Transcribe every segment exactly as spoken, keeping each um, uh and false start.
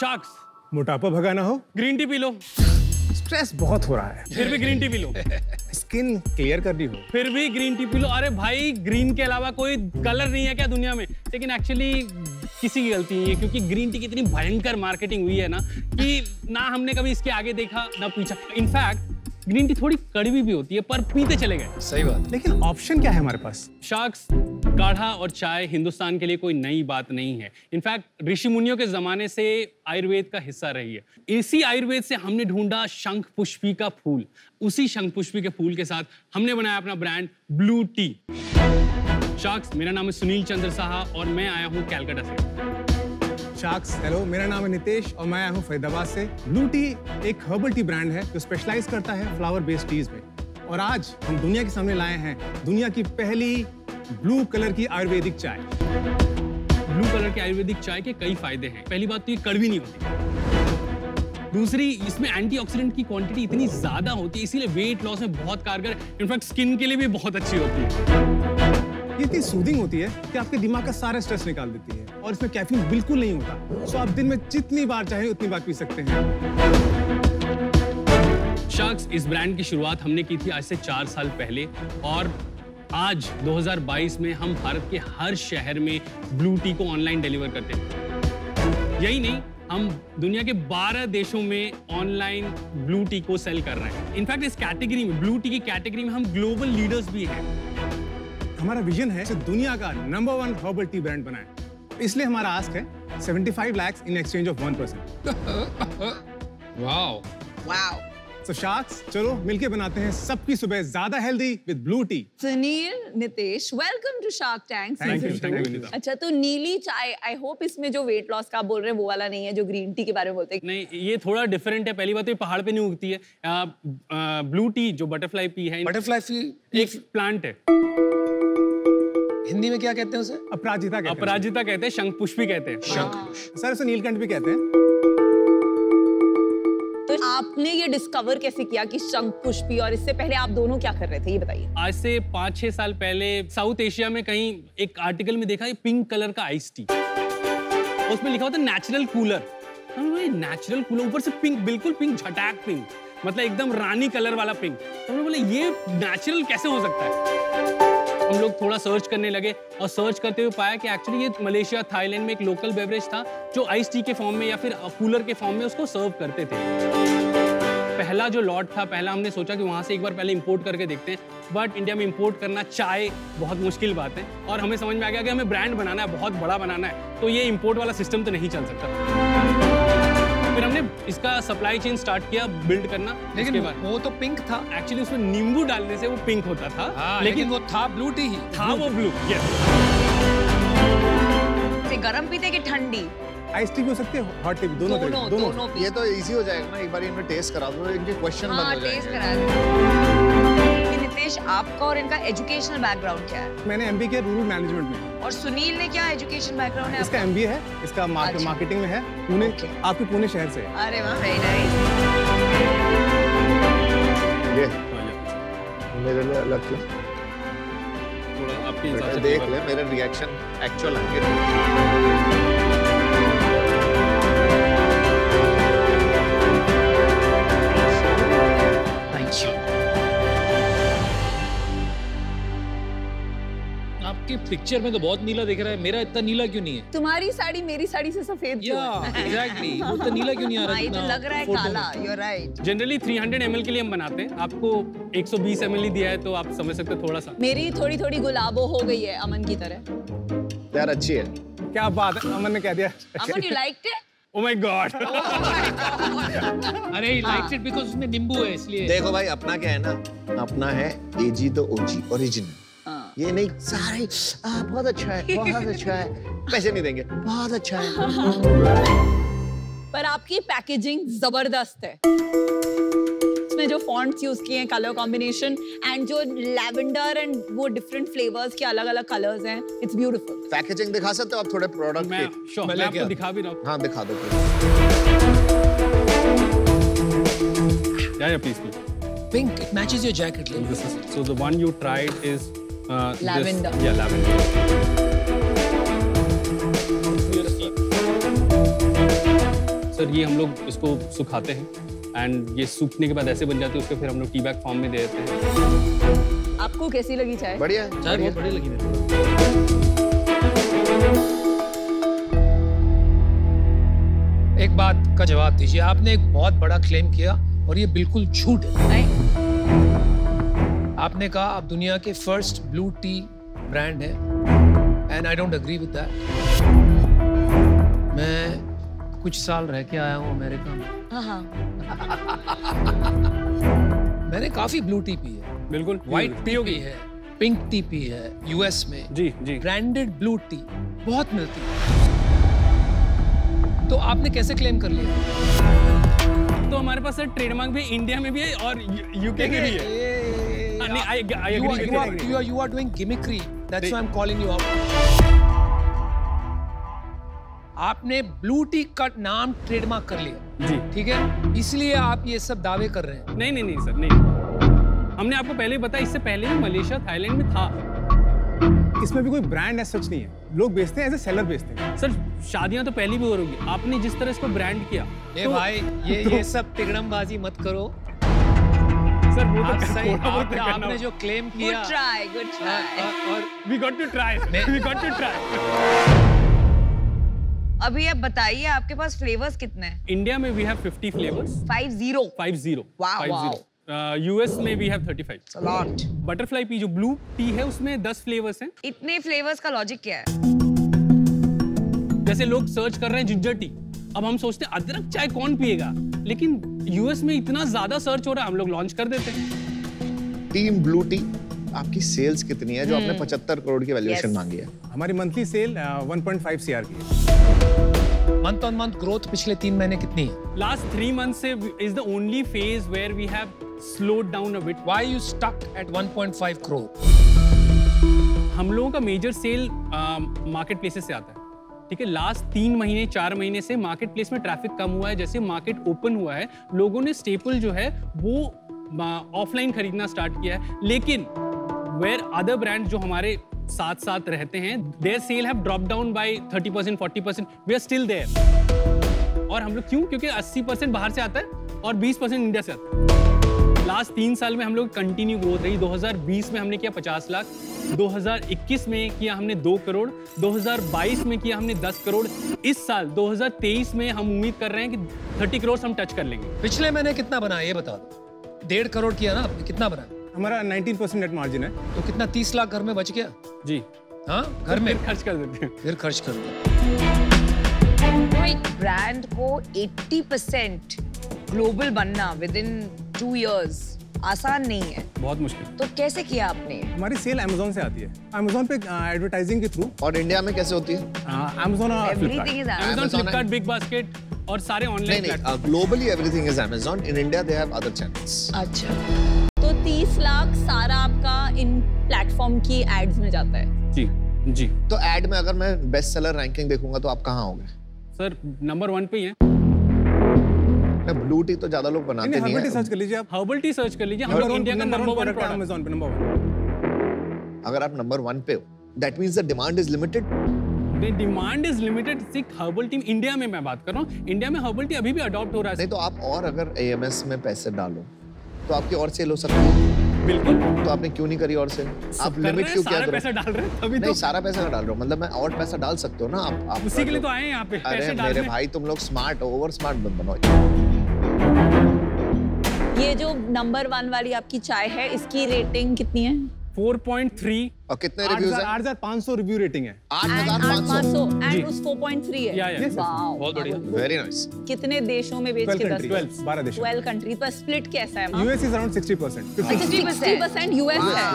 Sharks. मोटापा भगाना हो ग्रीन टी पी लो। स्ट्रेस बहुत हो रहा है फिर भी ग्रीन टी पी लो। स्किन क्लियर करनी हो फिर भी ग्रीन टी पी लो। अरे भाई ग्रीन के अलावा कोई कलर नहीं है क्या दुनिया में? लेकिन एक्चुअली किसी की गलती नहीं है क्योंकि ग्रीन टी की इतनी भयंकर मार्केटिंग हुई है ना कि ना हमने कभी इसके आगे देखा ना पीछा। इनफैक्ट ग्रीन टी थोड़ी कड़वी भी होती है पर पीते चले गए। सही बात। लेकिन ऑप्शन क्या है हमारे पास? शार्क्स, काढ़ा और चाय हिंदुस्तान के लिए कोई नई बात नहीं है। इनफैक्ट ऋषि मुनियों के जमाने से आयुर्वेद का हिस्सा रही है। इसी आयुर्वेद से हमने ढूंढा शंखपुष्पी का फूल। उसी शंखपुष्पी के फूल के साथ हमने बनाया अपना ब्रांड ब्लू टी। शार्क्स, मेरा नाम है सुनील चंद्र साहा और मैं आया हूँ कैलकाटा से। शार्क्स, हेलो, मेरा नाम है नितेश और मैं आया हूँ फरीदाबाद से। ब्लू टी एक हर्बल टी ब्रांड है जो स्पेशलाइज करता है फ्लावर बेस्ड टीज में। और आज हम दुनिया के सामने लाए हैं दुनिया की पहली ब्लू कलर की आयुर्वेदिक चाय। ब्लू कलर की आयुर्वेदिक चाय के कई फायदे हैं। पहली बात तो ये कड़वी नहीं होती। दूसरी, इसमें एंटीऑक्सीडेंट की क्वांटिटी इतनी ज्यादा होती है इसीलिए वेट लॉस में बहुत कारगर। इनफैक्ट स्किन के लिए भी बहुत अच्छी होती है। ये इतनी सूदिंग होती है कि आपके दिमाग का सारा स्ट्रेस निकाल देती है और इसमें कैफीन बिल्कुल नहीं होता। सो आप दिन में जितनी बार चाहे उतनी बार पी सकते हैं। शार्क्स, इस ब्रांड की शुरुआत हमने की थी आज से चार साल पहले और आज दो हज़ार बाईस में हम भारत के हर शहर में ब्लू टी को ऑनलाइन डिलीवर करते हैं। यही नहीं, हम दुनिया के बारह देशों में ऑनलाइन ब्लू टी को सेल कर रहे हैं। इनफैक्ट इस कैटेगरी में, ब्लू टी की कैटेगरी में हम ग्लोबल लीडर्स भी हैं। हमारा विजन है कि दुनिया का number one herbal tea brand बनाएं। इसलिए हमारा आस्क है पचहत्तर lakh in exchange of one percent. Wow wow. So sharks, चलो मिलके बनाते हैं सबकी सुबह ज्यादा healthy with blue tea. Sunil, Nitesh, welcome to shark tank. Thank you, thank you. अच्छा, तो नीली चाय, आई होप इसमें जो वेट लॉस का बोल रहे हैं वो वाला नहीं है जो ग्रीन टी के बारे में बोलते हैं। नहीं, ये थोड़ा डिफरेंट है। पहली बात तो ये पहाड़ पे नहीं उगती है। आ, आ, ब्लू टी जो बटरफ्लाई पी है, बटरफ्लाई पी एक प्लांट है। हिंदी में क्या कहते हैं उसे? अपराजिता कहते हैं। अपराजिता कहते हैं, शंखपुष्पी कहते हैं। शंखपुष्पी। सर, उसे नीलकंठ भी कहते हैं। तो आपने ये डिस्कवर कैसे किया कि शंखपुष्पी, और इससे पहले आप दोनों क्या कर रहे थे, ये बताइए। आज से पाँच छह साल पहले साउथ एशिया में कहीं एक आर्टिकल में देखा ये पिंक कलर का आइस टी, उसमें लिखा हुआ था नेचुरल कूलर। नेचुरल कूलर, ऊपर से पिंक, बिल्कुल पिंक, झटाक पिंक, मतलब एकदम रानी कलर वाला पिंक। तो बोले ये नेचुरल कैसे हो सकता है? हम लोग थोड़ा सर्च करने लगे और सर्च करते हुए पाया कि एक्चुअली ये मलेशिया, थाईलैंड में एक लोकल बेवरेज था जो आइस टी के फॉर्म में या फिर कूलर के फॉर्म में उसको सर्व करते थे। पहला जो लॉट था, पहला हमने सोचा कि वहाँ से एक बार पहले इंपोर्ट करके देखते हैं, बट इंडिया में इंपोर्ट करना चाय बहुत मुश्किल बात है। और हमें समझ में आ गया कि हमें ब्रांड बनाना है, बहुत बड़ा बनाना है, तो ये इम्पोर्ट वाला सिस्टम तो नहीं चल सकता। फिर हमने इसका सप्लाई चेन स्टार्ट किया बिल्ड करना। लेकिन वो तो पिंक था एक्चुअली, उसमें नींबू डालने से वो पिंक होता था। आ, लेकिन, लेकिन वो था ब्लू टी ही था, ब्लू वो ब्लू। यस। से गरम पीते कि ठंडी? आइस टी भी हो सकते हैं, हॉट टी भी, दोनों दोनों दोनों। ये तो इजी हो जाएगा ना, एक बार इनमें टेस्ट करा दो, इनके क्वेश्चन बन हो जाएंगे। नितेश, आपका और इनका एजुकेशनल बैकग्राउंड क्या है? मैंने एमबीए किया रूरल मैनेजमेंट में। और सुनील ने क्या एजुकेशन बैकग्राउंड है? इसका एमबीए है, इसका मार्केटिंग में है, पुणे। आपके पुणे शहर से? अरे वाह, वेरी नाइस। ये मेरे लिए अलग है थोड़ा, आपके हिसाब से देख ले मेरा रिएक्शन एक्चुअल है। आपके पिक्चर में तो बहुत नीला दिख रहा है, मेरा इतना नीला क्यों नहीं है? तुम्हारी साड़ी मेरी साड़ी से सफेद क्यों है? Yeah, exactly. वो तो नीला क्यों नहीं आ रहा? ये तो लग रहा है काला। You're right. Generally तीन सौ एम एल के लिए हम बनाते हैं, आपको एक सौ बीस एम एल ही दिया है तो आप समझ सकते हो थोड़ा सा। मेरी थोड़ी थोड़ी गुलाबो हो गई है अमन की तरह। यार अच्छी है, क्या बात है, अमन ने कह दिया। अमन, you liked it? Oh my God. अरे he liked it because उसमें नींबू है इसलिए। देखो भाई, अपना क्या है ना, अपना है एजी तो ओजी, ओरिजिनल। ये नहीं सारे आ, बहुत अच्छा है, बहुत अच्छा है, पैसे नहीं देंगे, बहुत अच्छा है। पर आपकी पैकेजिंग जबरदस्त है। इसमें जो फॉन्ट्स यूज किए हैं, कलर कॉम्बिनेशन, एंड जो लैवेंडर एंड वो डिफरेंट फ्लेवर्स के अलग अलग कलर्स हैं, इट्स ब्यूटीफुल। पैकेजिंग दिखा सकते हो आप थोड़े प्रोडक्ट के? मैं आपको दिखा भी रहा हूँ। हाँ दिखा दो please. Pink, it matches your jacket. Like. This is, so the one you tried is uh, lavender. This, yeah, lavender. So sir ये हम लोग इसको सुखाते हैं एंड ये सूखने के बाद ऐसे बन जाते हैं, उसको फिर हम लोग टी बैग फॉर्म में दे देते हैं। आपको कैसी लगी चाय? बढ़िया, चाय बहुत बढ़िया लगी मेरे को। एक बात का जवाब दीजिए, आपने एक बहुत बड़ा क्लेम किया और ये बिल्कुल झूठ है। नहीं। आपने कहा आप दुनिया के फर्स्ट ब्लू टी ब्रांड है and I don't agree with that. मैं कुछ साल रह के आया हूँ अमेरिका में। हाँ हाँ। मैंने काफी ब्लू टी पी है, बिल्कुल व्हाइट टी होगी है, पिंक टी पी है यूएस में, जी जी ब्रांडेड ब्लू टी बहुत मिलती है, तो आपने कैसे क्लेम कर लिया? तो हमारे पास सर ट्रेडमार्क भी इंडिया में भी है और यूके में भी है। नहीं, I I agree with you. You are you are doing gimmickry, that's why I am calling you out. आपने ब्लू टी का नाम ट्रेडमार्क कर लिया, जी ठीक है, इसलिए आप ये सब दावे कर रहे हैं। नहीं नहीं नहीं सर, नहीं, हमने आपको पहले ही बताया, इससे पहले भी मलेशिया थाईलैंड में था। इसमें भी कोई ब्रांड ऐसा सच नहीं है, लोग बेचते हैं ऐसे, सेलर बेचते हैं। सर शादियां तो पहली भी हो रही है, आपने जिस तरह इसको ब्रांड किया, ए तो, भाई ये तो, ये सब तिकड़मबाजी मत करो सर, वो आप तो सही, आपने, आपने जो क्लेम किया, गुड ट्राई, गुड ट्राई, और we got to try, we got to try. अभी आप बताइए आपके पास फ्लेवर्स कितने हैं? इंडिया में we have fifty flavours. Fifty. Wow wow. US uh, में भी है thirty five. A lot. Butterfly pea जो ब्लू टी है उसमें दस फ्लेवर्स हैं। इतने फ्लेवर्स का लॉजिक क्या है? जैसे लोग सर्च कर रहे हैं जिंजर टी, अब हम सोचते हैं अदरक चाय कौन पिएगा, लेकिन यूएस में इतना ज्यादा सर्च हो रहा है, हम लोग लॉन्च कर देते हैं। टीम ब्लू टी आपकी सेल्स कितनी है जो hmm. आपने पचहत्तर करोड़ की वैल्यूएशन yes. मांगी है? हमारी monthly sale one point five CR की है। मंथ ऑन मंथ ग्रोथ पिछले तीन महीने कितनी है? लास्ट थ्री मंथ से is the only phase where we have slowed down a bit. Why you stuck at one point five crore? हम लोगों का मेजर सेल मार्केट प्लेसेस से आता है, ठीक है। लास्ट तीन महीने चार महीने से मार्केट प्लेस में ट्रैफिक कम हुआ है, जैसे मार्केट ओपन हुआ है लोगों ने स्टेपल जो है वो ऑफलाइन खरीदना स्टार्ट किया है, लेकिन वेयर अदर ब्रांड जो हमारे साथ साथ रहते हैं their sale have drop down by thirty percent forty percent, we are still there. और हम लोग क्यों? क्योंकि अस्सी परसेंट बाहर से आता है और बीस परसेंट इंडिया से आता है। लास्ट तीन साल में हम लोग कंटिन्यू ग्रोथ रही। दो हज़ार बीस में हमने किया पचास लाख, दो हज़ार इक्कीस में किया हमने दो करोड़, दो हज़ार बाईस में किया हमने दस करोड़, इस साल दो हज़ार तेईस में हम उम्मीद कर रहे हैं कि तीस करोड़ हम टच कर लेंगे। पिछले महीने कितना बना ये बता दो। डेढ़ करोड़ किया ना आपने, कितना बना? हमारा उन्नीस परसेंट नेट मार्जिन है, तो कितना तीस लाख घर में बच गया। जी हाँ, घर में खर्च कर देते हैं, फिर खर्च कर देते। एक ब्रांड को अस्सी परसेंट ग्लोबल बनना विद इन टू इयर्स आसान नहीं है, बहुत मुश्किल। तो कैसे किया आपने? हमारी सेल अमेज़न से आती है, अमेज़न पे एडवर्टाइजिंग के थ्रू। और इंडिया में कैसे होती है? अमेज़न और Flipkart, Amazon Flipkart big basket और सारे online platform. Globally everything is Amazon, in India they have other channels. अच्छा, तो तीस लाख सारा आपका इन प्लेटफॉर्म की एड्स में जाता है? जी जी। तो एड में अगर मैं बेस्ट सेलर रैंकिंग देखूंगा तो आप कहां होंगे? सर नंबर वन पे ही है। ब्लू टी तो ज्यादा लोग बनाते नहीं, नहीं, नहीं है। सर्च कर लीजिए आप, हर्बल टी सर्च कर लीजिए, हमारा इंडिया का नंबर वन प्रोडक्ट अमेज़न पे नंबर वन। अगर आप नंबर वन पे हो that means the demand is limited. The demand is limited. सिर्फ हर्बल टी इंडिया में मैं बात कर रहा हूं, इंडिया में हर्बल टी अभी भी अडॉप्ट हो रहा है। नहीं तो आप और अगर एएमएस में पैसे डालो तो आपकी और सेल हो सकती है। बिल्कुल। तो आपने क्यों नहीं करी और सेल? आप लिमिट क्यों क्या कर रहे हो? पैसा डाल रहे हैं तभी तो। नहीं, सारा पैसा ना डाल रहा हूं, मतलब मैं और पैसा डाल सकते हो ना आप, उसी के लिए तो आए हैं यहां पे पैसे डालने। अरे मेरे भाई तुम लोग स्मार्ट हो, ओवर स्मार्ट बन बनाओ। ये जो नंबर वन वाली आपकी चाय है इसकी रेटिंग कितनी है? Four point three. और कितने रिव्यूज हैं? आठ हज़ार पाँच सौ रिव्यू रेटिंग है। आठ हज़ार पाँच सौ एंड उस फोर पॉइंट थ्री है। या, या, वाओ बहुत बढ़िया, वेरी नाइस। कितने देशों में बेच के? दस बारह देश। ट्वेल्व कंट्री पर स्प्लिट कैसा है? US is around sixty percent. Sixty percent US है।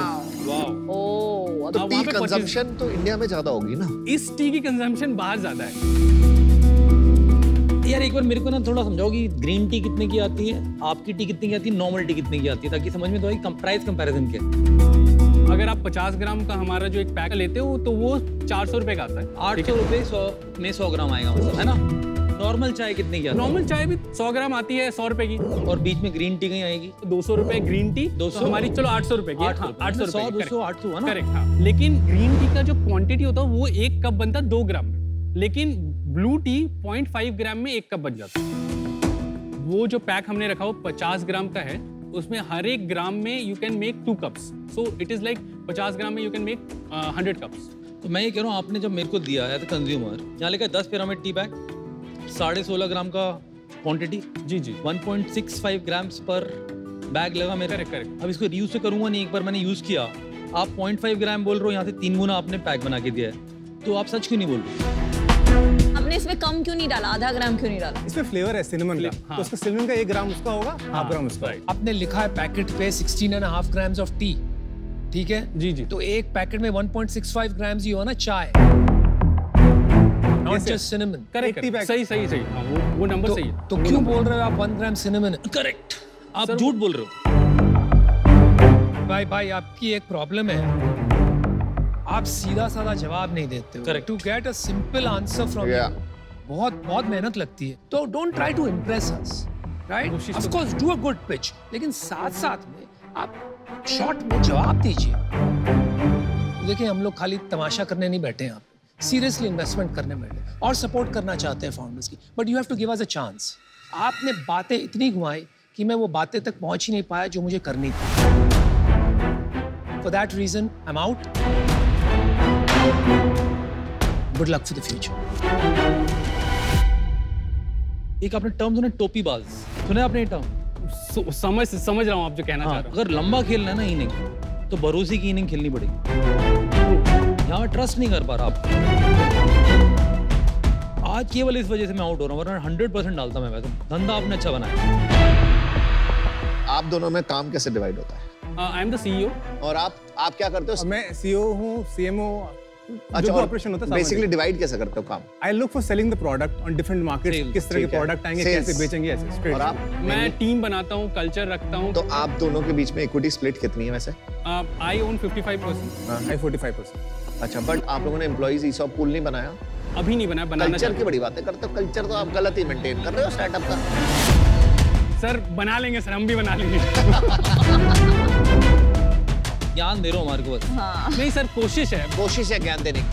वाओ। ओ तो टी कंजम्पशन तो इंडिया में ज्यादा होगी ना? इस टी की कंजम्पशन बाहर ज्यादा है। यार एक बार मेरे को ना थोड़ा समझाओ कि ग्रीन टी कितने की आती है, आपकी टी कितने की आती है, नॉर्मल टी कितने की आती है, ताकि समझ में तो आए प्राइस कंपैरिजन क्या। अगर आप पचास ग्राम का हमारा जो एक पैक लेते हो तो वो चार सौ रुपए का आता है। आठ सौ रुपए सौ में सौ ग्राम आएगा, मतलब है ना। नॉर्मल चाय कितने की आती है? नॉर्मल चाय भी सौ ग्राम आती है, सौ रुपए की। और बीच में ग्रीन टी कहीं आएगी? दो सौ रुपए ग्रीन टी, दो सौ हमारी, चलो आठ सौ रुपए की, आठ सौ सौ दो सौ आठ सौ है ना। लेकिन ग्रीन टी का जो क्वांटिटी होता है वो एक कप बनता है दो ग्राम, लेकिन blue tea point five gram में एक कप बन जाता है। वो जो पैक हमने रखा वो पचास ग्राम का है, उसमें हर एक ग्राम में you can make two cups, so it is like पचास ग्राम में you can make hundred cups. तो मैं ये कह रहा हूँ, आपने जब मेरे को दिया है तो कंज्यूमर यहाँ लिखा है दस पिरामिड टी बैग, साढ़े सोलह ग्राम का क्वांटिटी, जी जी one point six five grams पर बैग लगा मेरा। Correct correct. अब इसको रीयूज से करूँगा नहीं, एक बार मैंने यूज़ किया। आप पॉइंट फाइव ग्राम बोल रहे हो, यहाँ से तीन गुना आपने पैक बना के दिया है, तो आप सच क्यों नहीं बोल रहे? आपने इसमें कम क्यों नहीं डाला, आधा ग्राम क्यों नहीं डाला? इसमें फ्लेवर है सिनेमन का, तो उसका सिनेमन का एक ग्राम उसका होगा, हाफ ग्राम उसका। आपने लिखा है पैकेट पे sixteen and half grams of tea, ठीक है जी जी, तो एक पैकेट में one point six five grams ही हो ना चाय, नॉट जस्ट सिनेमन। करेक्ट, सही सही सही, वो वो नंबर सही है। तो क्यों बोल रहे हो आप वन ग्राम सिनेमन? करेक्ट, आप झूठ बोल रहे हो। भाई भाई आपकी एक प्रॉब्लम है, आप सीधा साधा जवाब नहीं देते हो। Correct, to get a simple answer from you बहुत बहुत मेहनत लगती है, तो don't try to impress us, right? Of course do a good pitch, लेकिन साथ साथ में आप शॉर्ट में जवाब दीजिए। देखिए हम लोग खाली तमाशा करने नहीं बैठे हैं, आप सीरियसली इन्वेस्टमेंट करने बैठे और सपोर्ट करना चाहते हैं फाउंडर्स की, but you have to give us a chance. आपने बातें इतनी घुमाई कि मैं वो बातें तक पहुंच ही नहीं पाया जो मुझे करनी थी। For that reason I am out. Good luck for the future. एक आपने टर्म सुना, टोपी बाज, सुना आपने टर्म? समझ समझ रहा हूँ आप जो कहना हाँ, चाह रहे हो। अगर लंबा खेलना है ना इनिंग, तो भरोसे की इनिंग खेलनी पड़ेगी। यहाँ ट्रस्ट नहीं कर पा रहा आप। आज केवल इस वजह से मैं आउट हो रहा हूँ, वरना हंड्रेड परसेंट डालता मैं। वैसे धंधा आपने अच्छा बनाया। आप दोनों में काम कैसे डिवाइड होता है? I am the CEO. और आप आप क्या करते हो? मैं सीईओ हूँ, सीएमओ। अच्छा, ऑपरेशन होता है बेसिकली। डिवाइड कैसे करते हो काम? I look for selling the product on different markets, किस तरह के प्रोडक्ट आएंगे, कैसे बेचेंगे, ऐसे। और आप? मैं टीम बनाता हूं, कल्चर रखता हूं। तो आप दोनों के बीच में इक्विटी स्प्लिट कितनी है वैसे? I own fifty five percent, I forty five percent. अच्छा, बट आप लोगों ने एम्प्लॉइज ईसॉप पूल नहीं बनाया? अभी नहीं बनाया, बनाना। कल्चर की बड़ी बातें करते हो, कल्चर तो आप गलत ही मेंटेन कर रहे हो स्टार्टअप का। सर बना लेंगे सर, हम भी बना लेंगे। ज्ञान दे रहे हो हमारे को बस। हाँ। नहीं सर, कोशिश है, कोशिश है ज्ञान देने की।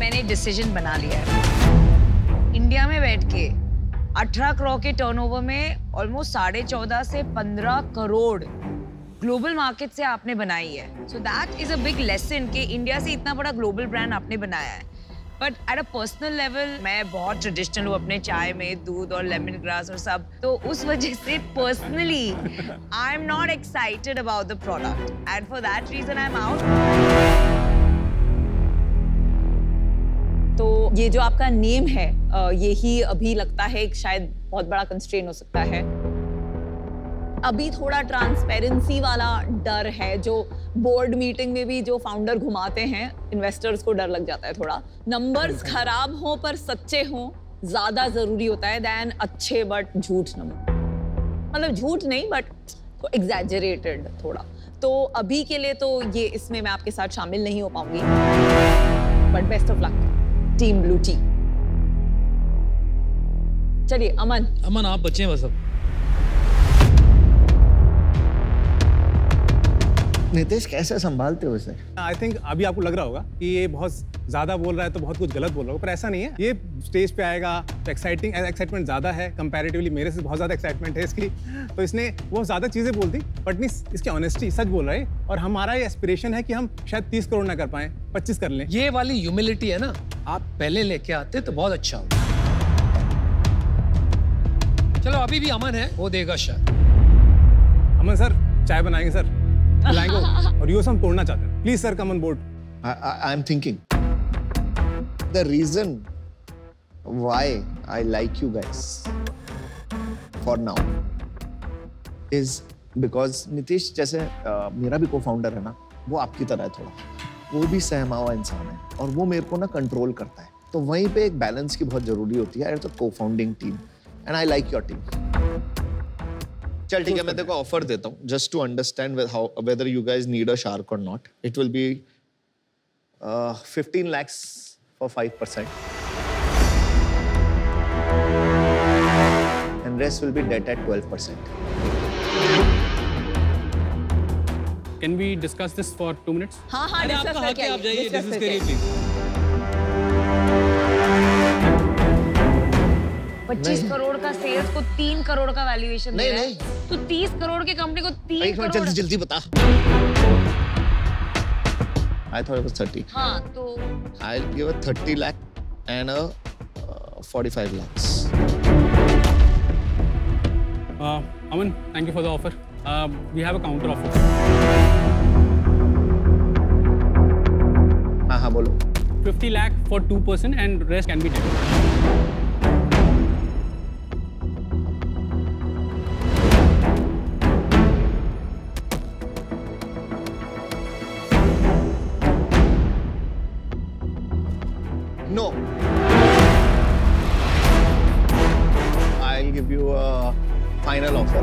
मैंने डिसीजन बना लिया है, इंडिया में बैठ के अठारह करोड़ के टर्नओवर में ऑलमोस्ट साढ़े चौदह से पंद्रह करोड़ ग्लोबल मार्केट से आपने बनाई है। So that is a big lesson कि इंडिया से इतना बड़ा ग्लोबल ब्रांड आपने बनाया है। But at a personal level मैं बहुत ट्रेडिशनल हूँ, अपने चाय में दूध और लेमन ग्रास और सब, तो उस वजह से personally I am not excited about the product and for that reason I am out. तो ये जो आपका नेम है यही अभी लगता है एक शायद बहुत बड़ा कंस्ट्रेंट हो सकता है। अभी थोड़ा ट्रांसपेरेंसी वाला डर है जो बोर्ड मीटिंग में भी जो फाउंडर घुमाते हैं इन्वेस्टर्स को, डर लग जाता है थोड़ा। नंबर्स खराब हो पर सच्चे हो ज्यादा जरूरी होता है दैन अच्छे बट झूठ नंबर, मतलब झूठ नहीं बट एग्जैजरेटेड थोड़ा। तो अभी के लिए तो ये इसमें मैं आपके साथ शामिल नहीं हो पाऊंगी, but best of luck team blue tea. चलिए अमन। अमन आप बचे बस अब। नितेश कैसे संभालते हो इसे? आई थिंक अभी आपको लग रहा होगा कि ये बहुत ज़्यादा बोल रहा है तो बहुत कुछ गलत बोल रहा होगा, पर ऐसा नहीं है। ये स्टेज पे आएगा तो एक्साइटिंग एक्साइटमेंट ज़्यादा है कंपैरेटिवली, मेरे से बहुत ज़्यादा एक्साइटमेंट है इसकी, तो इसने बहुत ज़्यादा चीज़ें बोल दी। बट नहीं, इसकी ऑनेस्टी, सच बोल रहा है। और हमारा ये एस्पिरेशन है कि हम शायद तीस करोड़ ना कर पाएँ, पच्चीस कर लें। ये वाली ह्यूमिलिटी है ना, आप पहले लेके आते तो बहुत अच्छा होता। चलो अभी भी अमन है, वो देगा शायद। अमन सर चाय बनाएंगे सर, लाएंगे, और ये सब तोड़ना चाहते हैं। Please sir come on board. I am thinking the reason why I like you guys for now is because Nitesh जैसे uh, मेरा भी को फाउंडर है ना, वो आपकी तरह है थोड़ा, वो भी सहमा हुआ इंसान है और वो मेरे को ना कंट्रोल करता है। तो वहीं पे एक बैलेंस की बहुत जरूरी होती है as a co founding team, and I like your team. चल ठीक है, मैं तेरे को ऑफर देता हूँ, just to understand how whether you guys need a shark और not. It will be fifteen lakhs for five percent and rest will be debt at twelve percent. Can we discuss this for two minutes? हाँ हाँ, discuss करके आप जाइए, discuss करिए please. पच्चीस करोड़ का sales को तीन करोड़ का वैल्यूएशन दे रहा है, तो तीस करोड़ की कंपनी को तीन करोड़। जल्दी जल्दी बता। I thought it was thirty. हाँ तो। I'll give a thirty lakh and a uh, forty-five lakhs. Uh, Aman, thank you for the offer. Uh, we have a counter offer. हाँ हाँ बोलो। Fifty lakh for two person and rest can be ten. No. I'll give you a final offer.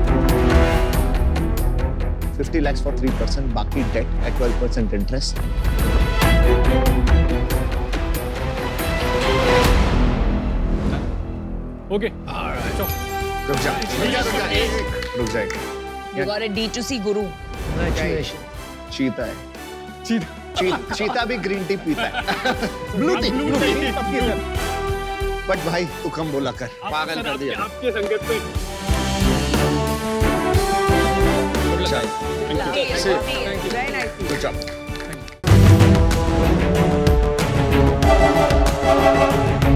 Fifty lakhs for three percent, बाकी debt at twelve percent interest. Okay. All right. So, रुक जाए. रुक जाए. You got a D two C guru. Congratulations. Cheetah है. Cheetah. चीता भी green tea पीता है। Blue tea, blue tea. But भाई तू कम बोला कर, पागल कर दिया। आपके संगत में। चल, चल, चल।